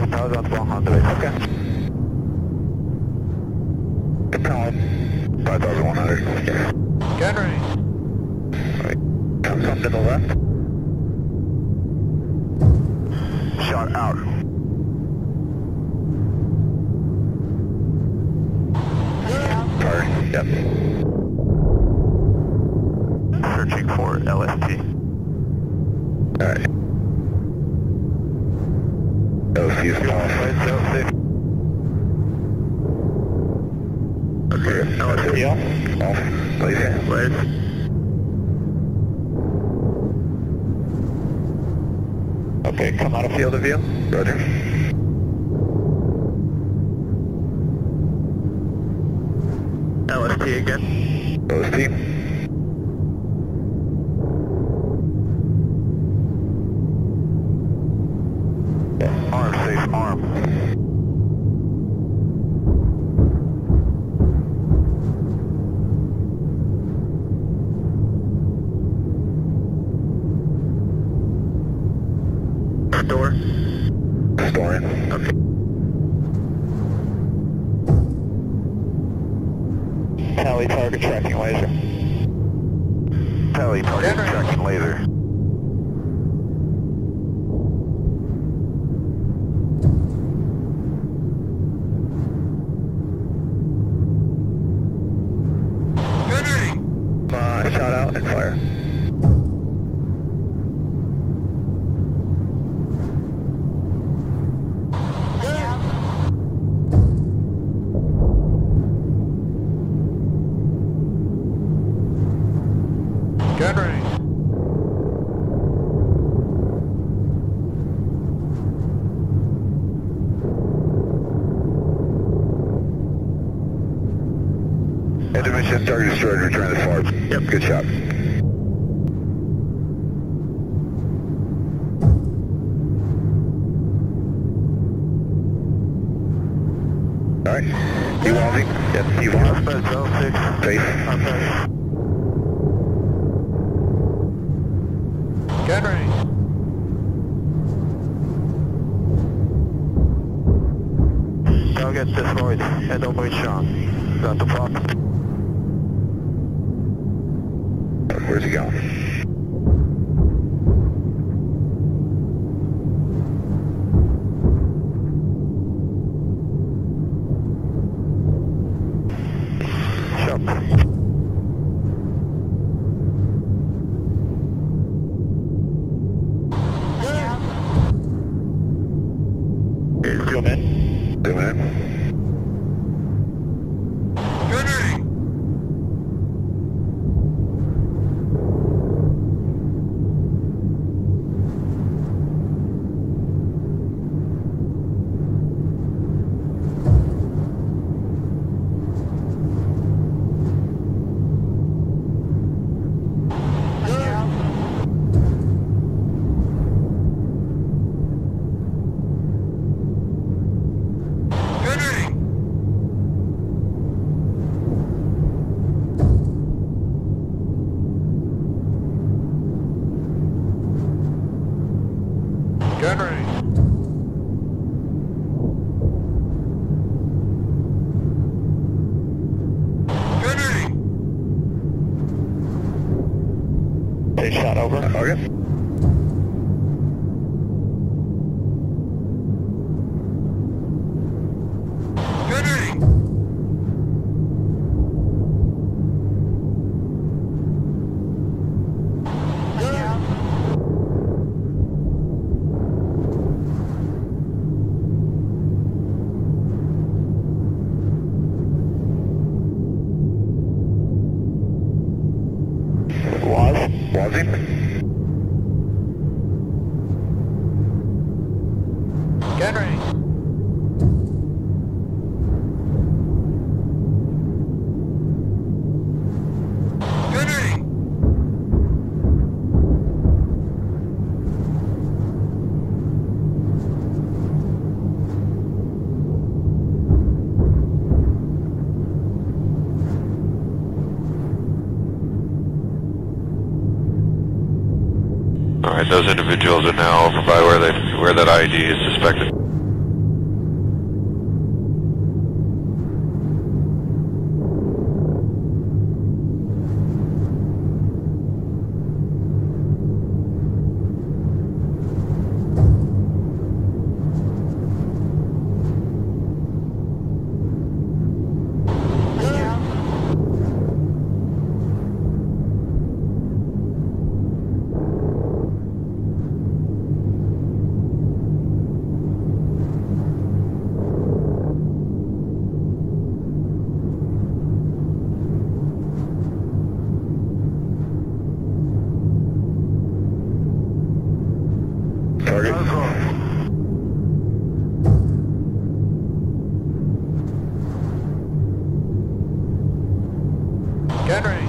5,100. Okay. Pound. 5,100. Henry. Alright. Comes up to the left. Shot out. Sorry. Yep. Searching for LST. Alright. He's off. Okay, now it's off. Off. Please. Yeah, please. Okay, come out of field of view. Roger. LST again. LST. Target destroyed, return to the farm. Yep, good shot. Alright. Evolving. Yep, evolving. Safe. Okay. Get ready. Target destroyed. Head over Sean. Not the problem. Where's he going? Shop. Here's yeah. 2 minutes. 2 minutes. Those individuals are now by where that ID is suspected. Henry.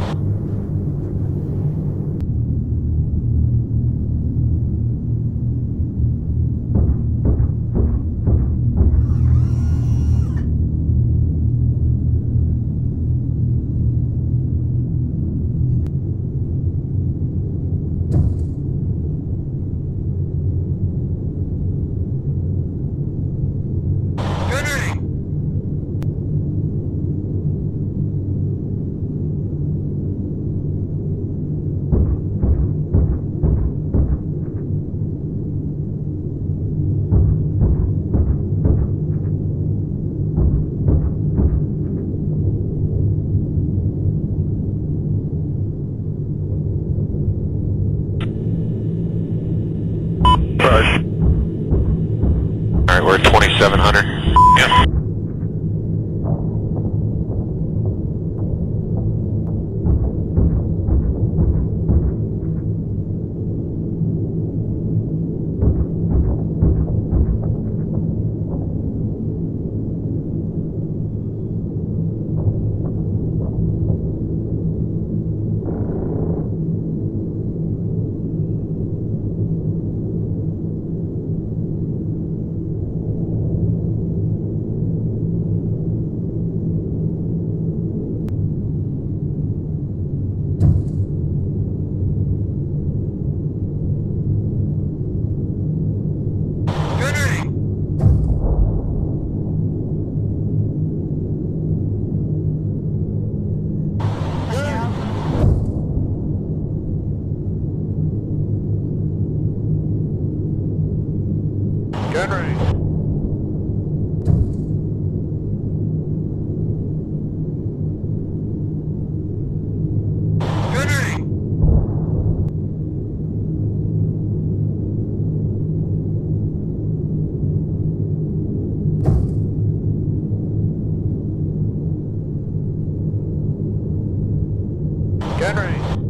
Henry.